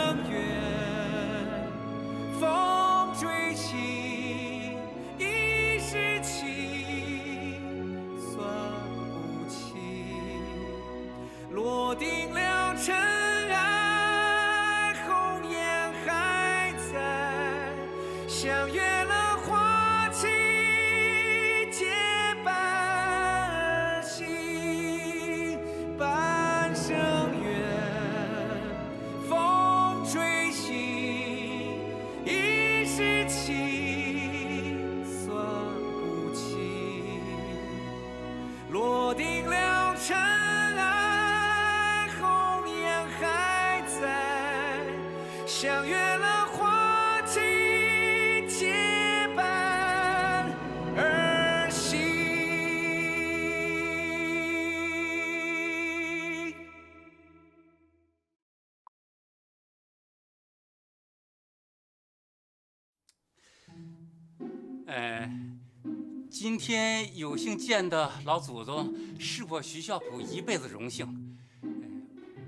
缘，风吹起，一世情，算。 落定了尘埃，红颜还在，相约了花期，结伴行，半生缘，风吹醒，一世情，算不清，落定了尘埃。 相约了花期，结伴而行。今天有幸见的老祖宗，是我徐啸普一辈子荣幸。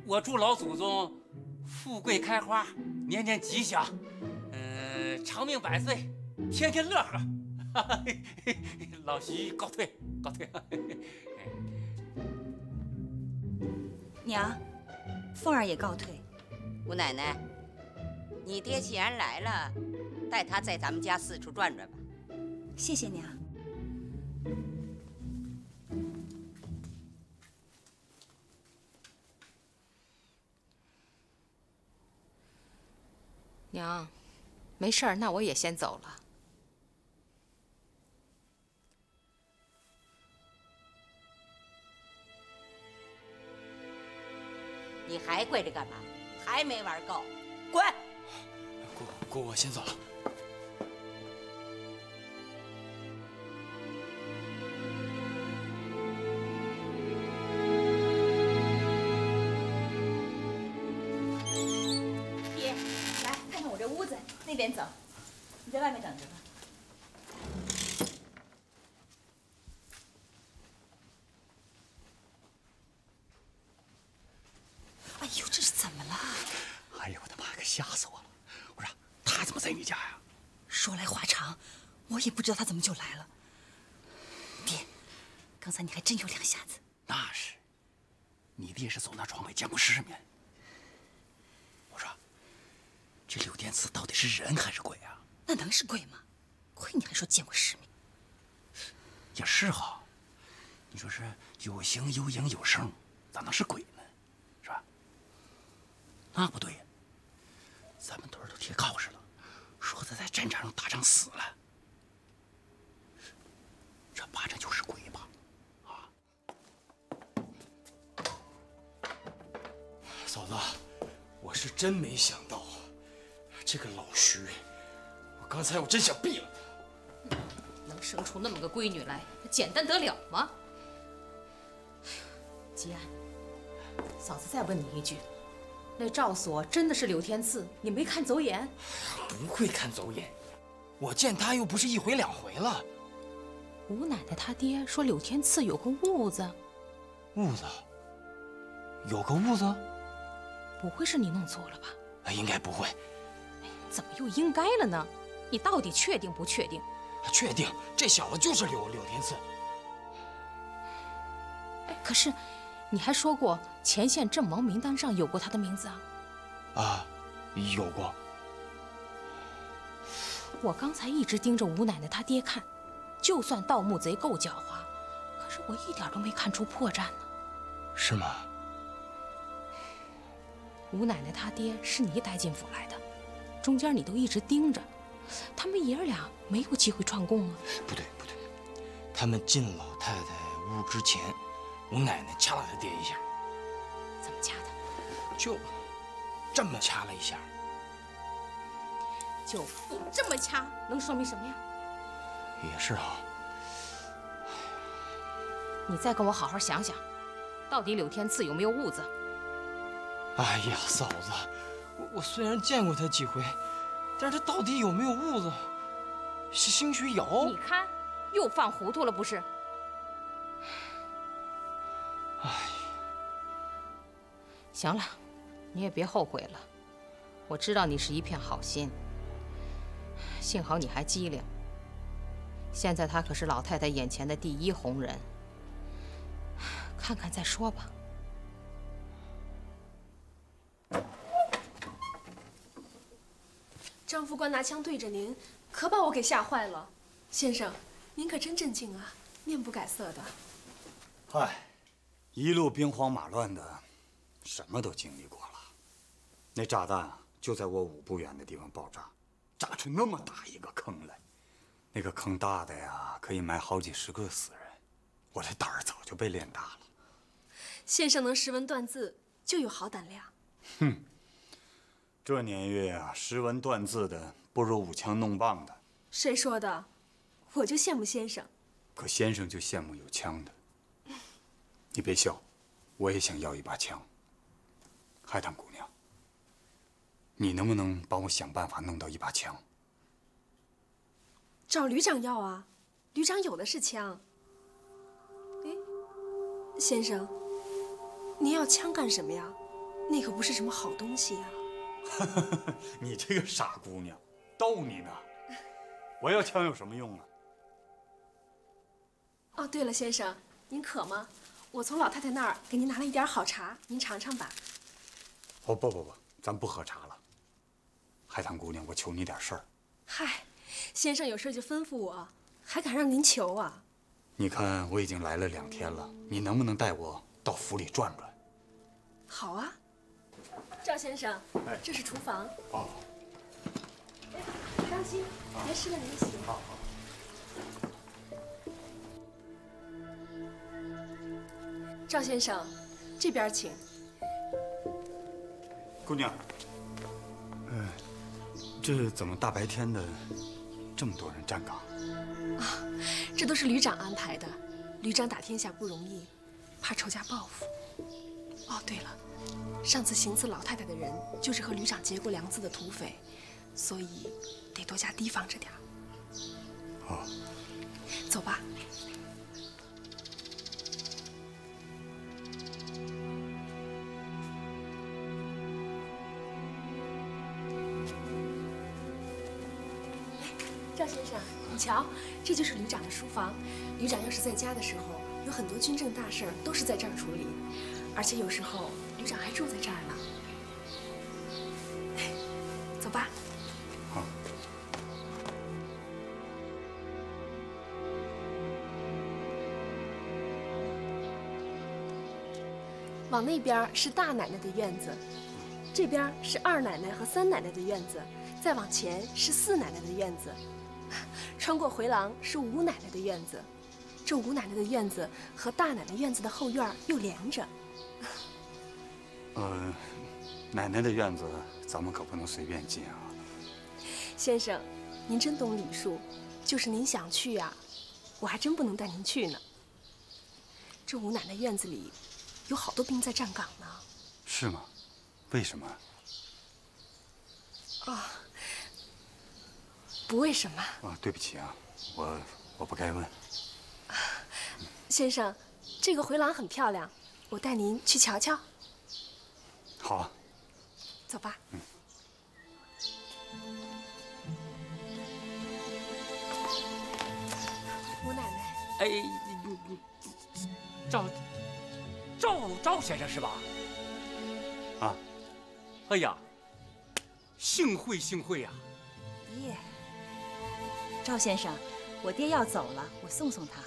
我祝老祖宗。 富贵开花，年年吉祥，长命百岁，天天乐呵。老徐告退，告退。娘，凤儿也告退。吴奶奶，你爹既然来了，带他在咱们家四处转转吧。谢谢娘。娘，没事儿，那我也先走了。你还跪着干嘛？还没玩够，滚！姑，我先走了。 那边走，你在外面等着吧。哎呦，这是怎么了？哎呦，我的妈！可吓死我了！我说他怎么在你家呀？说来话长，我也不知道他怎么就来了。爹，刚才你还真有两下子。那是，你爹是走那窗外见过世面。 这柳殿子到底是人还是鬼啊？那能是鬼吗？亏你还说见过世面。也是哈，你说是有形有影有声，咋能是鬼呢？是吧？那不对呀，咱们屯儿都贴告示了，说他在战场上打仗死了，这八成就是鬼吧？啊！嫂子，我是真没想到。 这个老徐，我刚才真想毙了他。能生出那么个闺女来，简单得了吗？吉安，嫂子再问你一句，那赵所真的是柳天赐？你没看走眼？不会看走眼，我见他又不是一回两回了。吴奶奶她爹说柳天赐有个痦子。痦子？有个痦子？不会是你弄错了吧？应该不会。 怎么又应该了呢？你到底确定不确定？确定，这小子就是柳天赐。可是，你还说过前线阵亡名单上有过他的名字啊？啊，有过。我刚才一直盯着吴奶奶她爹看，就算盗墓贼够狡猾，可是我一点都没看出破绽呢。是吗？吴奶奶她爹是你带进府来的，中间你都一直盯着，他们爷儿俩没有机会串供啊。不对不对，他们进老太太屋之前，吴奶奶掐了他爹一下。怎么掐的？就这么掐了一下。 就你这么掐，能说明什么呀？也是啊。你再跟我好好想想，到底柳天赐有没有痦子？哎呀，嫂子，我虽然见过他几回，但是他到底有没有痦子，兴许有。你看，又犯糊涂了不是？哎，行了，你也别后悔了，我知道你是一片好心。 幸好你还机灵。现在她可是老太太眼前的第一红人，看看再说吧。张副官拿枪对着您，可把我给吓坏了。先生，您可真镇静啊，面不改色的。嗨，一路兵荒马乱的，什么都经历过了。那炸弹就在我5步远的地方爆炸。 炸出那么大一个坑来，那个坑大的呀，可以埋好几十个死人。我这胆儿早就被练大了。先生能识文断字，就有好胆量。哼，这年月啊，识文断字的不如舞枪弄棒的。谁说的？我就羡慕先生。可先生就羡慕有枪的。你别笑，我也想要一把枪。海棠姑娘。 你能不能帮我想办法弄到一把枪？找旅长要啊，旅长有的是枪。哎，先生，您要枪干什么呀？那可不是什么好东西呀！你这个傻姑娘，逗你呢。我要枪有什么用啊？哦，对了，先生，您渴吗？我从老太太那儿给您拿了一点好茶，您尝尝吧。哦，不，咱不喝茶了。 海棠姑娘，我求你点事儿。嗨，先生有事就吩咐我，还敢让您求啊？你看我已经来了2天了，你能不能带我到府里转转？好啊，赵先生，这是厨房。哦。哎，当心，别湿了您的鞋。好。赵先生，这边请。姑娘，这怎么大白天的，这么多人站岗？啊，这都是旅长安排的。旅长打天下不容易，怕仇家报复。哦，对了，上次行刺老太太的人就是和旅长结过梁子的土匪，所以得多加提防着点儿。哦，走吧。 赵先生，你瞧，这就是旅长的书房。旅长要是在家的时候，有很多军政大事都是在这儿处理，而且有时候旅长还住在这儿呢。哎，走吧。好。往那边是大奶奶的院子，这边是2奶奶和3奶奶的院子，再往前是4奶奶的院子。 穿过回廊是5奶奶的院子，这5奶奶的院子和大奶奶院子的后院又连着。奶奶的院子咱们可不能随便进啊。先生，您真懂礼数，就是您想去呀，我还真不能带您去呢。这5奶奶院子里有好多兵在站岗呢。是吗？为什么？啊。 不为什么啊？对不起啊，我不该问。先生，这个回廊很漂亮，我带您去瞧瞧。好啊，走吧。嗯。吴奶奶，哎，赵先生是吧？啊，哎呀，幸会呀！耶。 赵先生，我爹要走了，我送送他。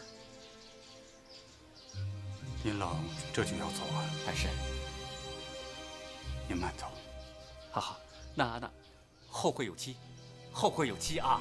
您老这就要走啊？啊是。您慢走。好好，那后会有期，后会有期啊。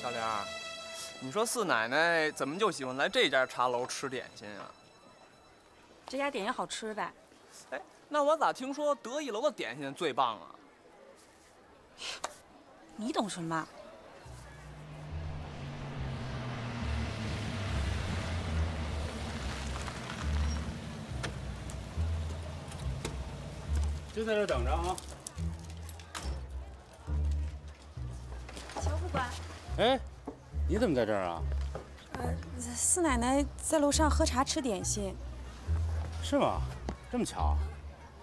小玲儿，你说四奶奶怎么就喜欢来这家茶楼吃点心啊？这家点心好吃呗。哎，那我咋听说德义楼的点心最棒啊？你懂什么？就在这等着啊！乔副官。 哎，你怎么在这儿啊？四奶奶在楼上喝茶吃点心。是吗？这么巧？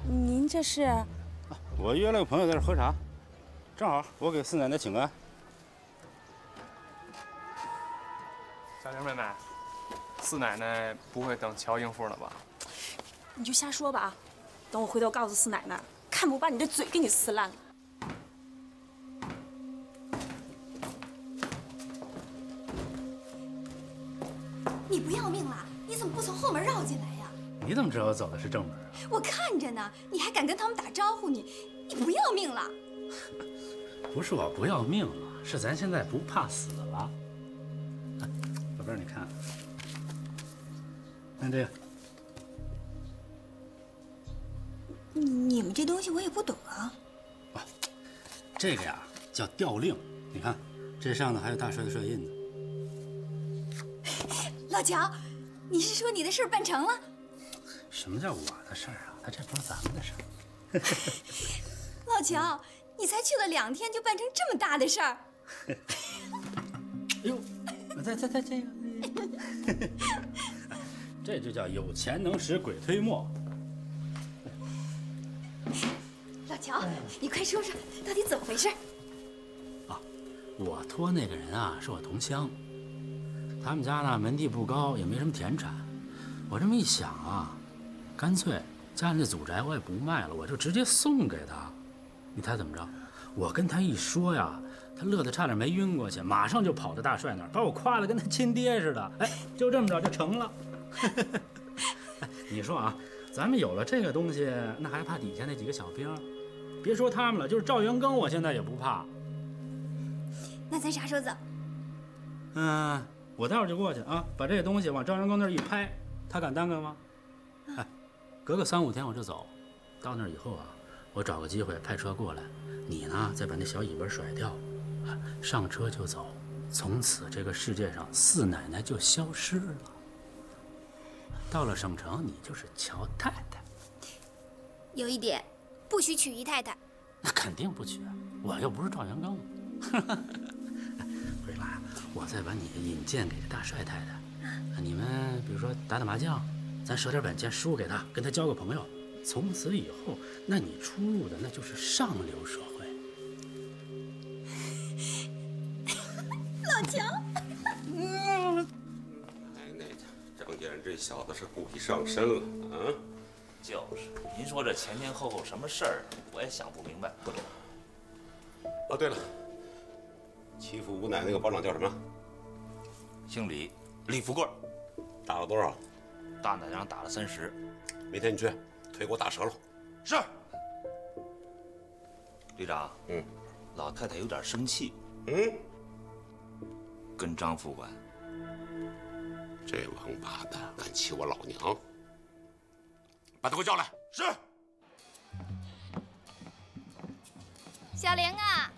您这是？啊，我约了个朋友在这儿喝茶，正好我给四奶奶请安。小玲妹妹，四奶奶不会等乔应付了吧？你就瞎说吧啊！等我回头告诉四奶奶，看不把你的嘴给你撕烂了。 你不要命了？你怎么不从后门绕进来呀？你怎么知道我走的是正门啊？我看着呢，你还敢跟他们打招呼？你不要命了？不是我不要命了，是咱现在不怕死了。宝贝儿，你看，看这个。你们这东西我也不懂啊。啊，这个呀叫调令，你看这上头还有大帅的帅印呢。 老乔，你是说你的事办成了？什么叫我的事儿啊？他这不是咱们的事儿。老乔，你才去了2天就办成这么大的事儿。哎呦，再这个，这就叫有钱能使鬼推磨。老乔，你快说说到底怎么回事？啊，我托那个人啊，是我同乡。 他们家呢，门第不高，也没什么田产。我这么一想啊，干脆家里这祖宅我也不卖了，我就直接送给他。你猜怎么着？我跟他一说呀，他乐得差点没晕过去，马上就跑到大帅那儿，把我夸得跟他亲爹似的。哎，就这么着就成了。你说啊，咱们有了这个东西，那还怕底下那几个小兵？别说他们了，就是赵元庚，我现在也不怕。那咱啥时候走？嗯。 我待会儿就过去啊，把这东西往赵元庚那儿一拍，他敢耽搁吗？哎，隔个3、5天我就走，到那儿以后啊，我找个机会派车过来，你呢再把那小尾巴甩掉，啊，上车就走，从此这个世界上四奶奶就消失了。到了省城，你就是乔太太。有一点，不许娶姨太太。那肯定不娶，我又不是赵元庚。回来，我再把你引荐给大帅太太。你们比如说打打麻将，咱舍点本钱输给他，跟他交个朋友。从此以后，那你出入的那就是上流社会。老乔，奶奶，张先生这小子是故意上身了啊！就是，您说这前前后后什么事儿，我也想不明白，不懂。哦，对了。 欺负吴奶奶那个保长叫什么？姓李，李富贵。打了多少？大奶娘打了30。明天你去，腿给我打折了。是。队长，嗯，老太太有点生气。嗯，跟张副官。这王八蛋敢欺我老娘，把他给我叫来。是。小玲啊。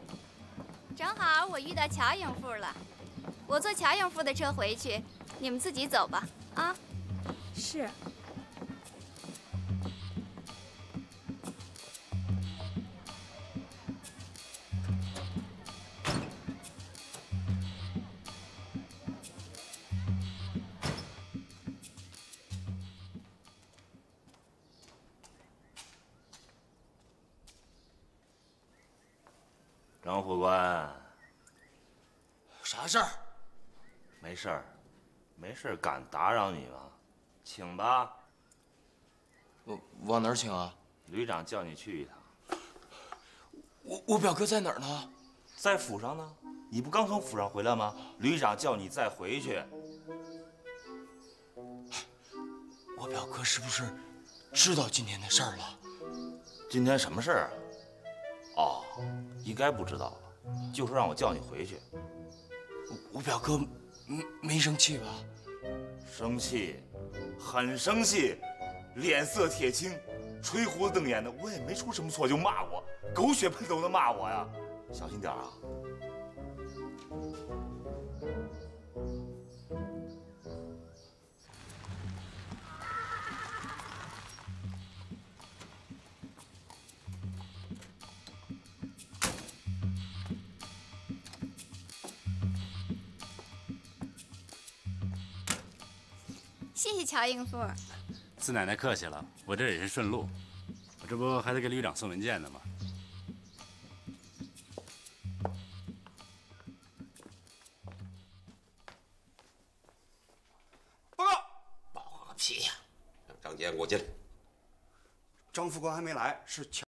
正好我遇到乔应富了，我坐乔应富的车回去，你们自己走吧。啊，是。张副官，啥事儿？没事儿，没事儿，敢打扰你吗？请吧。往哪儿请啊？旅长叫你去一趟。我表哥在哪儿呢？在府上呢。你不刚从府上回来吗？旅长叫你再回去。 我表哥是不是知道今天的事儿了？今天什么事儿啊？哦，应该不知道吧？就是让我叫你回去。我表哥没生气吧？生气，很生气，脸色铁青，吹胡子瞪眼的。我也没出什么错，就骂我，狗血喷头的骂我呀！小心点啊！ 谢谢乔应富，四奶奶客气了，我这也是顺路，我这不还得给旅长送文件呢吗？报告，报个屁呀！张杰，给我进来。张副官还没来，是乔。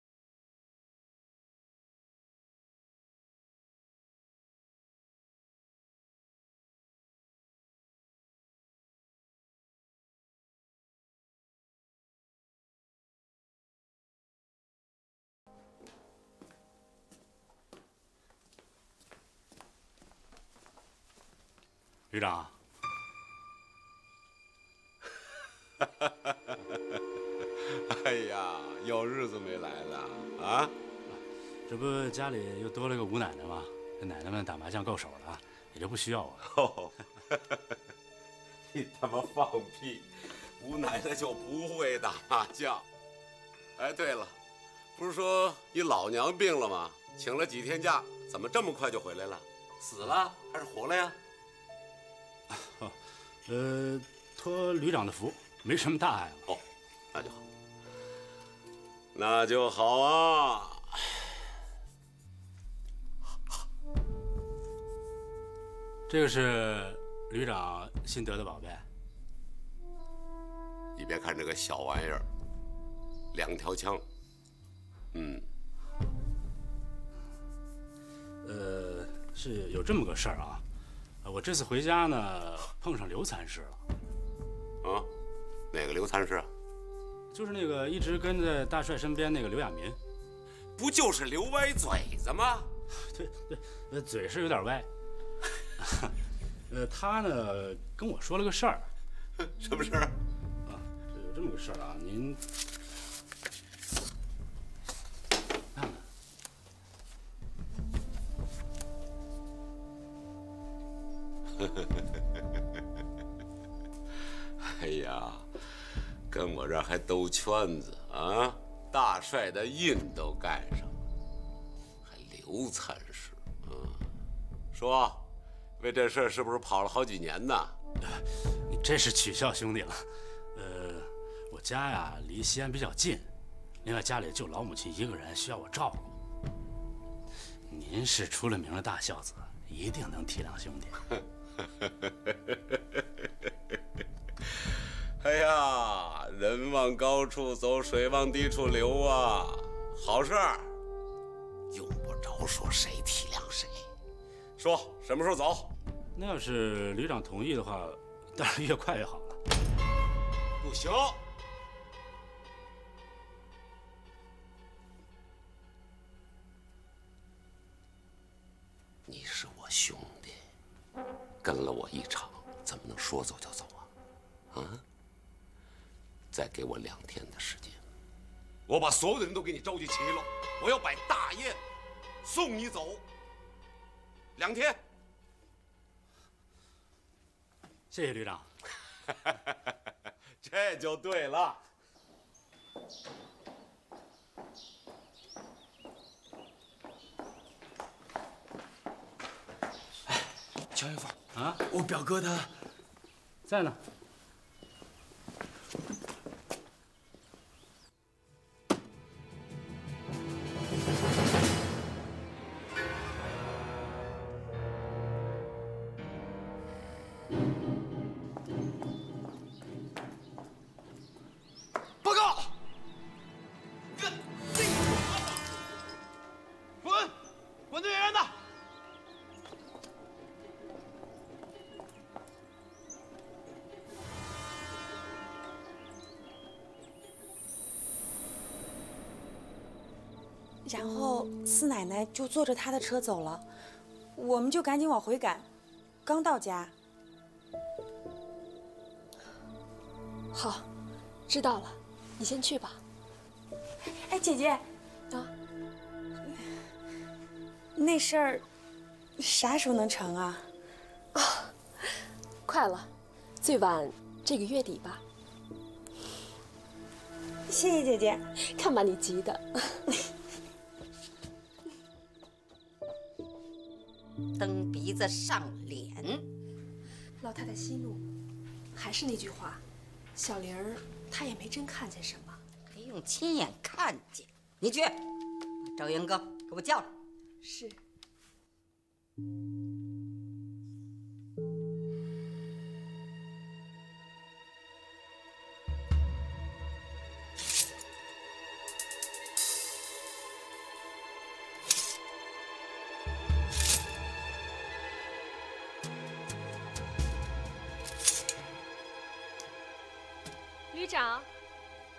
旅长，哎呀，有日子没来了啊！这不家里又多了个吴奶奶吗？这奶奶们打麻将够手了，也就不需要我了。你他妈放屁！吴奶奶就不会打麻将。哎，对了，不是说你老娘病了吗？请了几天假，怎么这么快就回来了？死了还是活了呀？ 哦，托旅长的福，没什么大碍了。哦，那就好，那就好啊。这个是旅长新得的宝贝。你别看这个小玩意儿，2条枪。嗯。是有这么个事儿啊。 我这次回家呢，碰上刘参事了。啊，哪个刘参事啊？就是那个一直跟在大帅身边那个刘亚民，不就是刘歪嘴子吗？对对，嘴是有点歪。他呢跟我说了个事儿。什么事儿？啊，有这么个事儿啊，您看看。 哎呀，跟我这儿还兜圈子啊！大帅的印都盖上了，还刘参事啊？说，为这事是不是跑了好几年呢？你这是取笑兄弟了。我家呀离西安比较近，另外家里就老母亲一个人需要我照顾。您是出了名的大孝子，一定能体谅兄弟。 哎呀，人往高处走，水往低处流啊！好事儿，用不着说谁体谅谁。说什么时候走？那要是旅长同意的话，当然越快越好了。不行，你是我兄弟。 跟了我一场，怎么能说走就走啊？啊！再给我2天的时间，我把所有的人都给你召集齐了，我要摆大宴，送你走。2天。谢谢旅长。这就对了。 乔应富啊，我表哥他在呢。然后四奶奶就坐着她的车走了，我们就赶紧往回赶。刚到家，好，知道了，你先去吧。哎，姐姐，啊，那事儿啥时候能成啊？啊，快了，最晚这个月底吧。 谢谢姐姐，看把你急的。蹬鼻子上脸，老太太息怒。还是那句话，小玲儿她也没真看见什么，还用亲眼看见？你去，把赵元哥给我叫来。是。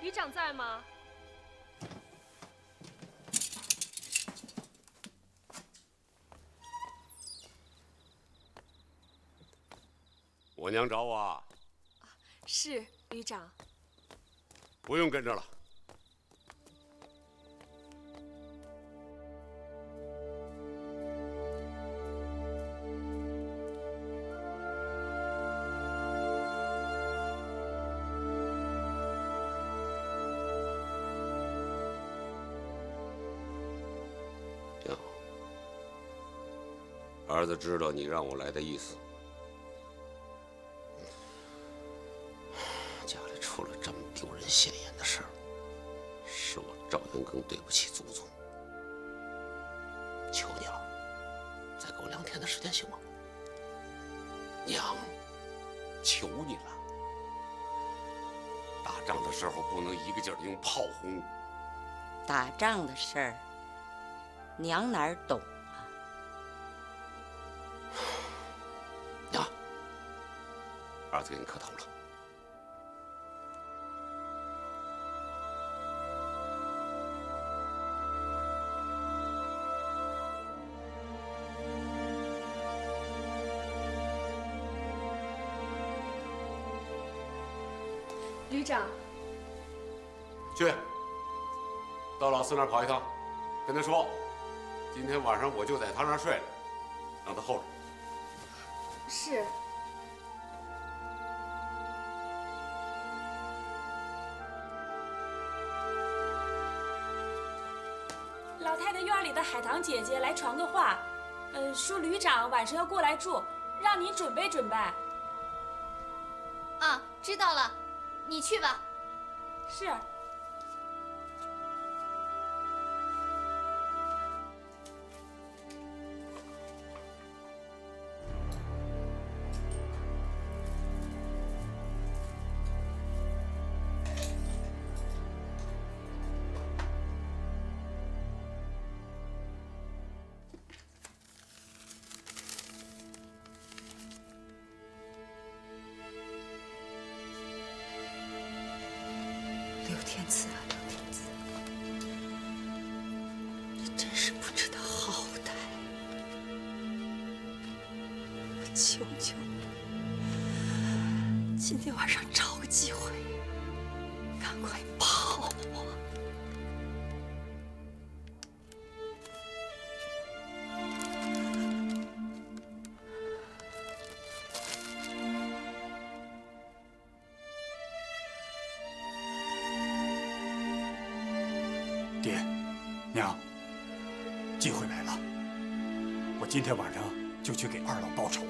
旅长在吗？我娘找我啊。是旅长。不用跟着了。儿子知道你让我来的意思。家里出了这么丢人现眼的事儿，是我赵元庚对不起祖宗。求你了，再给我2天的时间行吗？娘，求你了！打仗的时候不能一个劲儿用炮轰。打仗的事儿，娘哪儿懂？ 儿子给你磕头了。旅长，去，到老四那儿跑一趟，跟他说，今天晚上我就在他那儿睡了，让他候着。是。 海棠姐姐来传个话，说旅长晚上要过来住，让你准备准备。啊，知道了，你去吧。是。今天晚上找个机会，赶快泡我！爹，娘，机会来了！我今天晚上就去给二老报仇。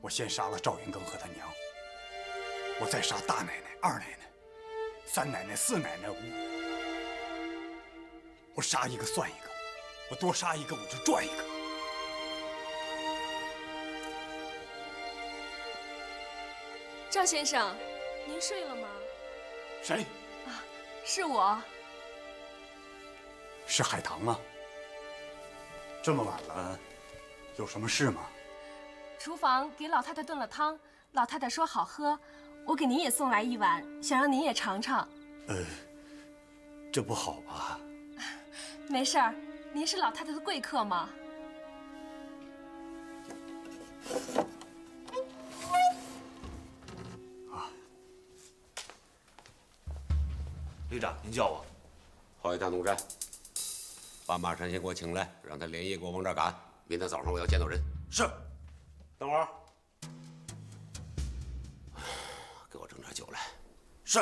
我先杀了赵云庚和他娘。 我再杀大奶奶、二奶奶、三奶奶、四奶奶，我杀一个算一个，我多杀一个我就赚一个。赵先生，您睡了吗？谁？啊，是我。是海棠吗？这么晚了，有什么事吗？厨房给老太太炖了汤，老太太说好喝。 我给您也送来一碗，想让您也尝尝。这不好吧？没事儿，您是老太太的贵客吗？啊，旅长，您叫我。后一趟农站，把马山先给我请来，让他连夜给我往这儿赶。明天早上我要见到人。是。等会儿，给我整点酒来。是。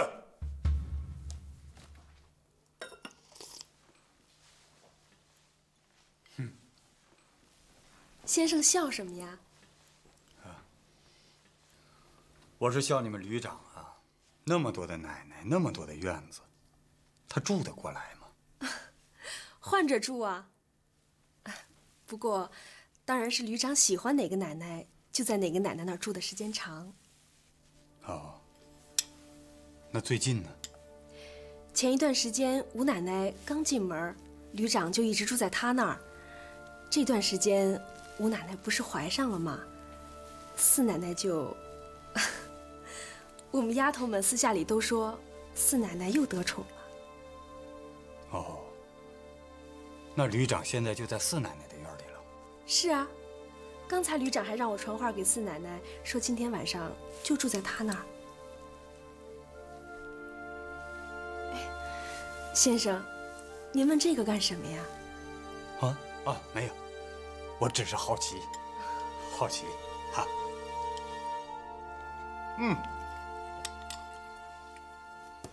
先生笑什么呀？啊，我是笑你们旅长啊，那么多的奶奶，那么多的院子，他住得过来吗？换着住啊。不过，当然是旅长喜欢哪个奶奶，就在哪个奶奶那儿住的时间长。哦，那最近呢？前一段时间吴奶奶刚进门，旅长就一直住在她那儿。这段时间。 吴奶奶不是怀上了吗？四奶奶就……我们丫头们私下里都说，四奶奶又得宠了。哦，那旅长现在就在四奶奶的院里了。是啊，刚才旅长还让我传话给四奶奶，说今天晚上就住在她那儿。哎，先生，您问这个干什么呀？啊啊，没有。 我只是好奇，好奇，哈。嗯，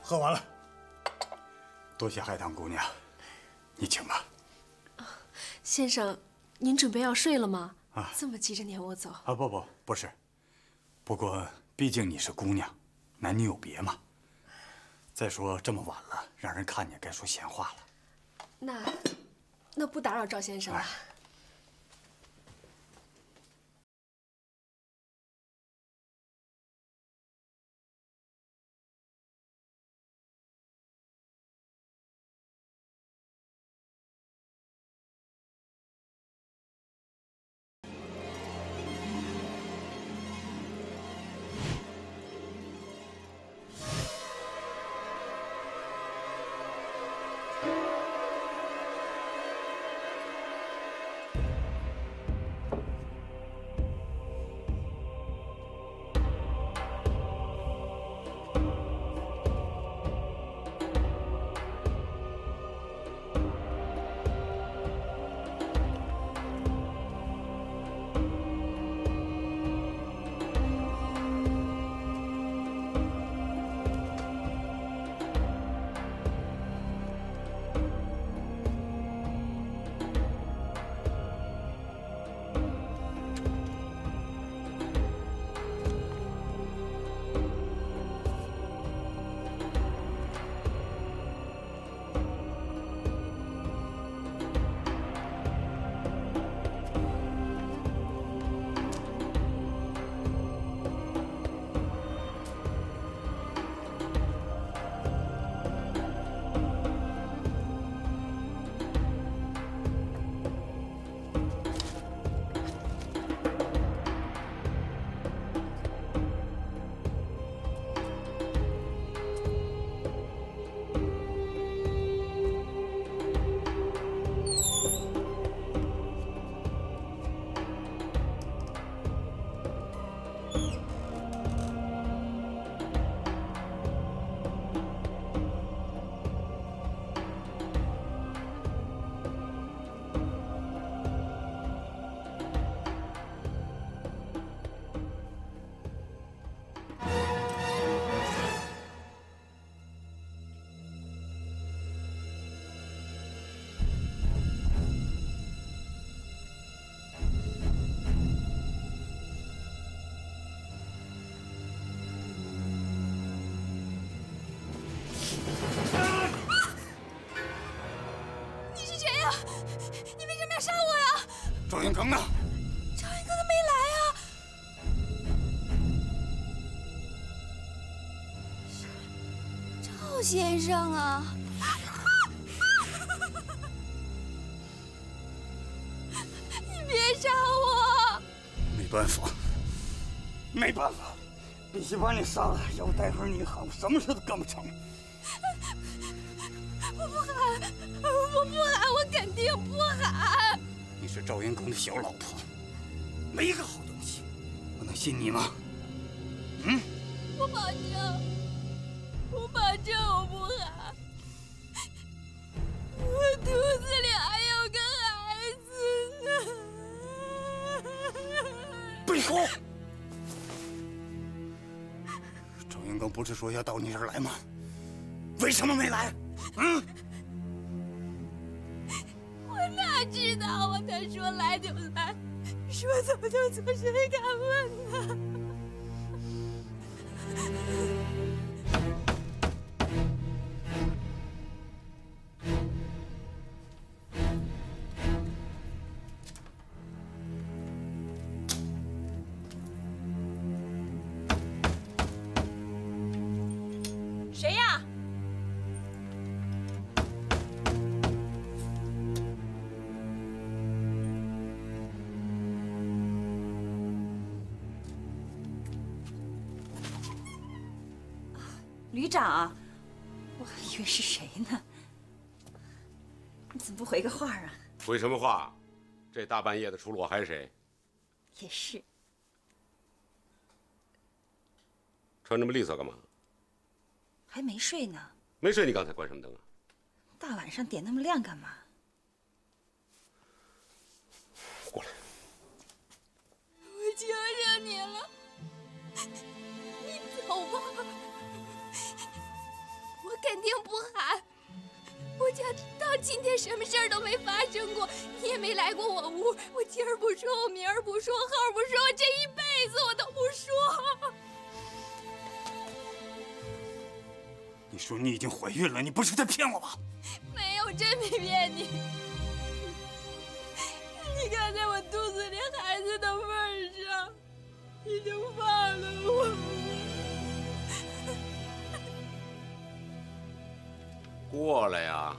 喝完了，多谢海棠姑娘，你请吧。先生，您准备要睡了吗？啊，这么急着撵我走？啊，不是，不过毕竟你是姑娘，男女有别嘛。再说这么晚了，让人看见该说闲话了。那不打扰赵先生了。 赵云成呢？赵云成他没来啊！赵先生啊！你别杀我！没办法，必须把你杀了，要不待会儿你喊我什么事都干不成。我不喊，我不喊，我。肯定不好。你是赵云公的小老婆，没一个好东西，我能信你吗？嗯？我保证我不好。我肚子里还有个孩子呢。闭口！赵云公不是说要到你这儿来吗？为什么没来？嗯？ 他知道我，他说来就来，说走就走，谁敢问呢？谁呀？ 旅长啊，我还以为是谁呢？你怎么不回个话啊？回什么话？这大半夜的，除了我还是谁？也是。穿这么利索干嘛？还没睡呢。没睡，你刚才关什么灯啊？大晚上点那么亮干嘛？过来。我求求你了，你走吧。 我肯定不喊。我家到今天什么事儿都没发生过，你也没来过我屋。我今儿不说，我明儿不说，后儿不说，我这一辈子我都不说。你说你已经怀孕了，你不是在骗我吧？没有，真没骗你。你看在我肚子里孩子的份上，你就放了我。 过来呀！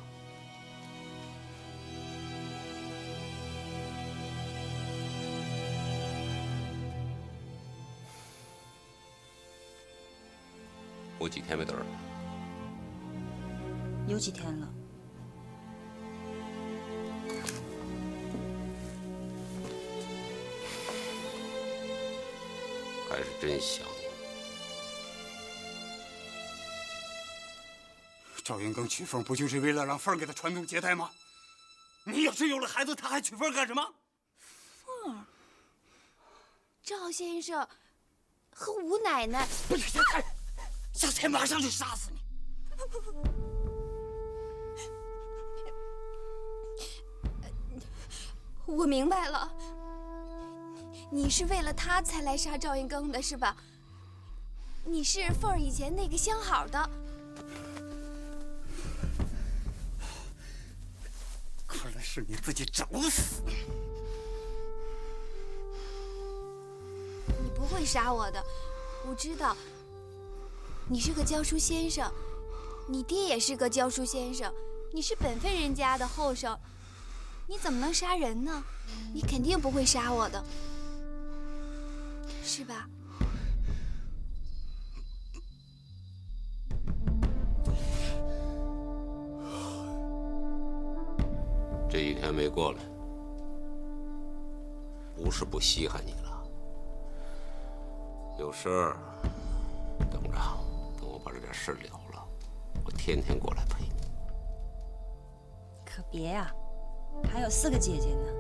我几天没得了？有几天了？还是真想你。 赵云庚娶凤不就是为了让凤给他传宗接代吗？你要是有了孩子，他还娶凤干什么？凤儿，赵先生和吴奶奶，不许下台！下台马上就杀死你！我明白了，你是为了他才来杀赵云庚的是吧？你是凤儿以前那个相好的。 看来是你自己找死！你不会杀我的，我知道。你是个教书先生，你爹也是个教书先生，你是本分人家的后生，你怎么能杀人呢？你肯定不会杀我的，是吧？ 这一天没过来，不是不稀罕你了。有事儿等着，等我把这点事了了，我天天过来陪你。可别呀、啊，还有4个姐姐呢。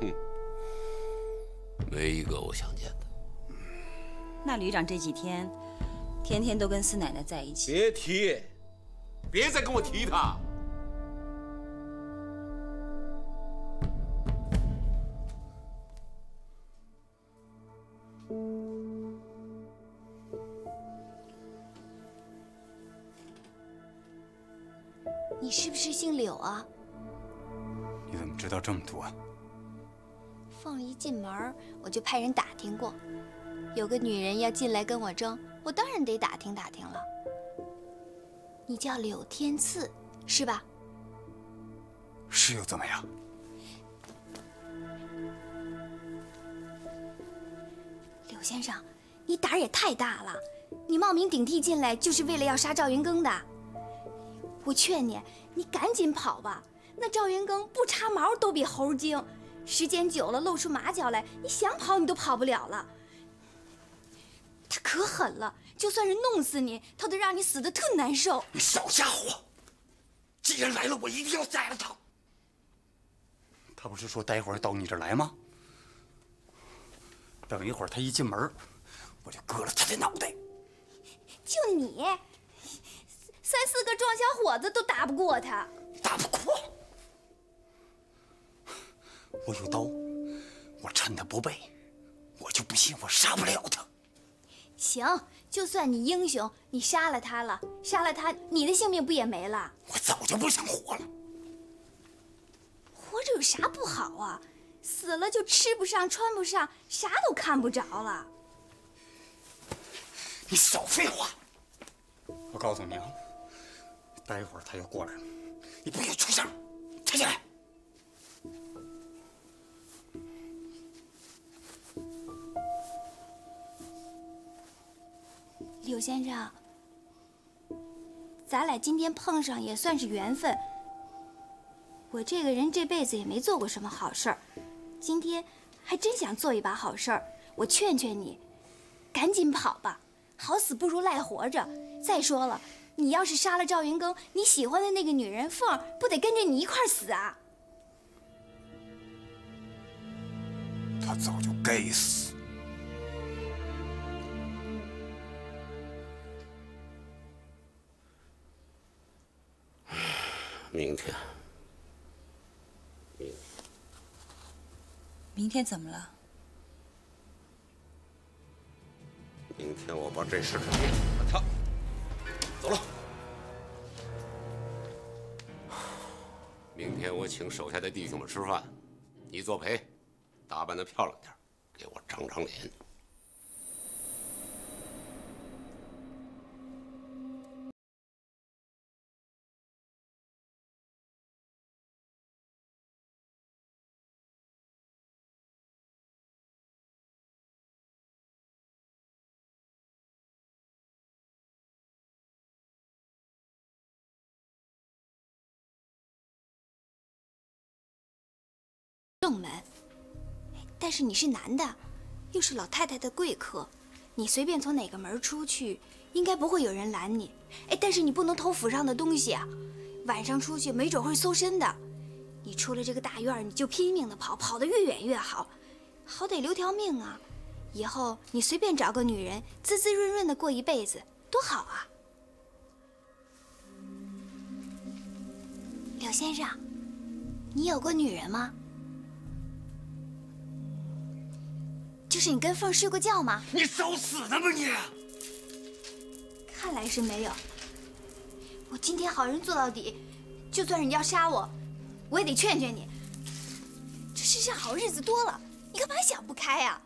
哼，没一个我想见的。那旅长这几天，天天都跟四奶奶在一起。别提，别再跟我提她。 你是不是姓柳啊？你怎么知道这么多啊？凤儿一进门，我就派人打听过，有个女人要进来跟我争，我当然得打听打听了。你叫柳天赐是吧？是又怎么样？柳先生，你胆儿也太大了！你冒名顶替进来，就是为了要杀赵云庚的。 我劝你，你赶紧跑吧！那赵元庚不插毛都比猴精，时间久了露出马脚来，你想跑你都跑不了了。他可狠了，就算是弄死你，他都让你死得特难受。你少吓唬我！既然来了，我一定要宰了他。他不是说待会儿到你这儿来吗？等一会儿他一进门，我就割了他的脑袋。就你，三四个壮小伙子都打不过他。打不过？我有刀，我趁他不备，我就不信我杀不了他。行，就算你英雄，你杀了他了，杀了他，你的性命不也没了？我早就不想活了。活着有啥不好啊？死了就吃不上、穿不上，啥都看不着了。你少废话！我告诉你啊，待会儿他要过来，你不许出声，抬起来。 柳先生，咱俩今天碰上也算是缘分。我这个人这辈子也没做过什么好事儿，今天还真想做一把好事儿。我劝劝你，赶紧跑吧，好死不如赖活着。再说了，你要是杀了赵云庚，你喜欢的那个女人凤儿不得跟着你一块儿死啊？她早就该死。 明天怎么了？明天我把这事给他走了。明天我请手下的弟兄们吃饭，你作陪，打扮得漂亮点，给我长长脸。 正门，但是你是男的，又是老太太的贵客，你随便从哪个门出去，应该不会有人拦你。哎，但是你不能偷府上的东西啊，晚上出去没准会搜身的。你出了这个大院，你就拼命的跑，跑得越远越好，好歹留条命啊。以后你随便找个女人，滋滋润润的过一辈子，多好啊！柳先生，你有过女人吗？ 就是你跟凤睡过觉吗？你找死呢吧你！看来是没有。我今天好人做到底，就算是你要杀我，我也得劝劝你。这世上好日子多了，你干嘛想不开呀？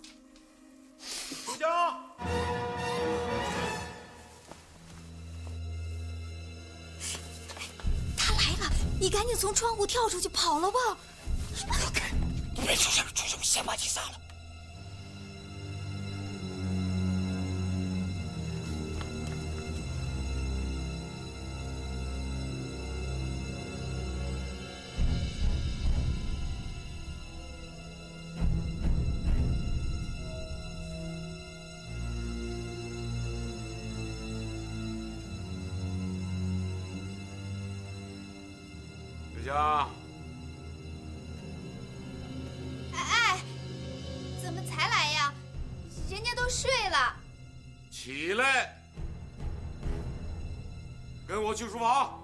回家。他来了，你赶紧从窗户跳出去跑了吧。滚开！你别出声，出声我先把你杀了。 家，哎，怎么才来呀？人家都睡了。起来，跟我去书房。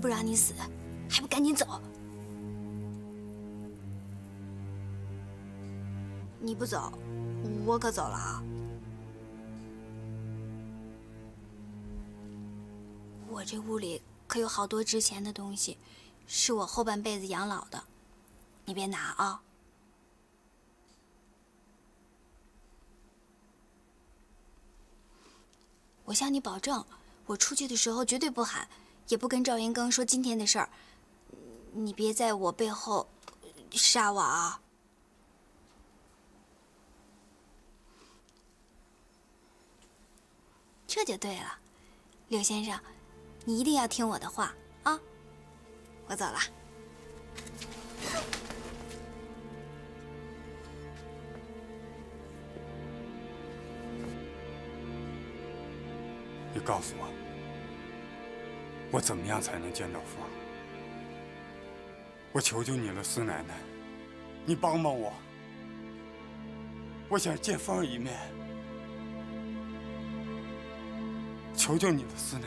不让你死，还不赶紧走！你不走，我可走了啊！我这屋里可有好多值钱的东西，是我后半辈子养老的，你别拿啊！我向你保证，我出去的时候绝对不喊，也不跟赵云庚说今天的事儿。你别在我背后杀我啊！这就对了，柳先生，你一定要听我的话啊！我走了。 你告诉我，我怎么样才能见到凤儿？我求求你了，四奶奶，你帮帮我，我想见凤儿一面。求求你了，四奶奶。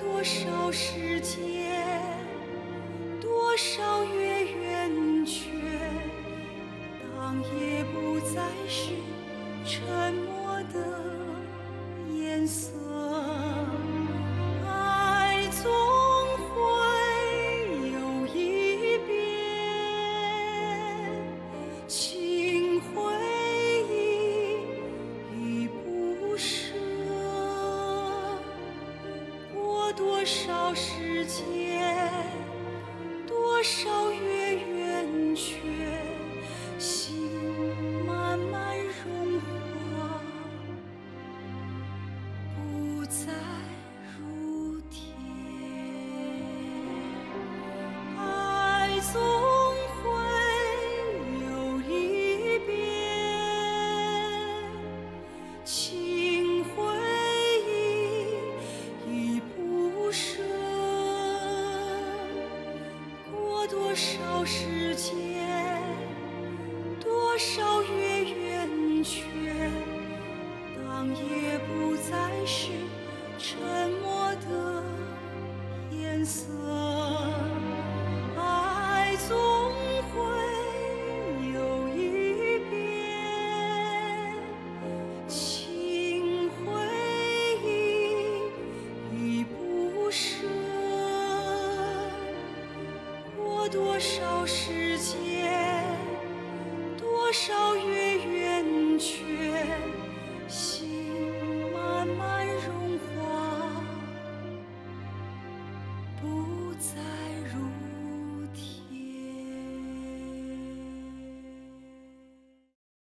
多少时间，多少月圆缺。